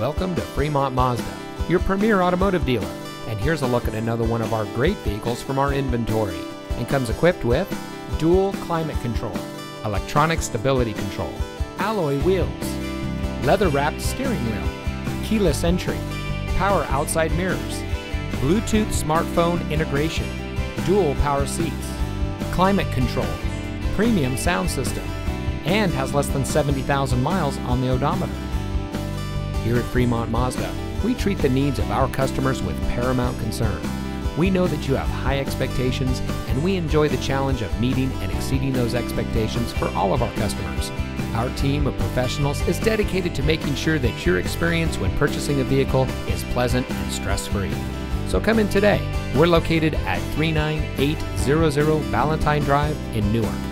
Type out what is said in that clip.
Welcome to Fremont Mazda, your premier automotive dealer. And here's a look at another one of our great vehicles from our inventory. And comes equipped with dual climate control, electronic stability control, alloy wheels, leather-wrapped steering wheel, keyless entry, power outside mirrors, Bluetooth smartphone integration, dual power seats, climate control, premium sound system, and has less than 70,000 miles on the odometer. Here at Fremont Mazda, we treat the needs of our customers with paramount concern. We know that you have high expectations, and we enjoy the challenge of meeting and exceeding those expectations for all of our customers. Our team of professionals is dedicated to making sure that your experience when purchasing a vehicle is pleasant and stress-free. So come in today. We're located at 39800 Balentine Drive in Newark.